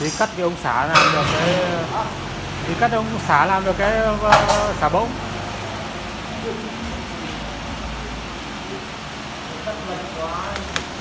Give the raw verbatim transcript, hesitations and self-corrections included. thì cắt cái ống xả làm được cái thì cắt ống xả làm được cái xả bỗng. Thank you.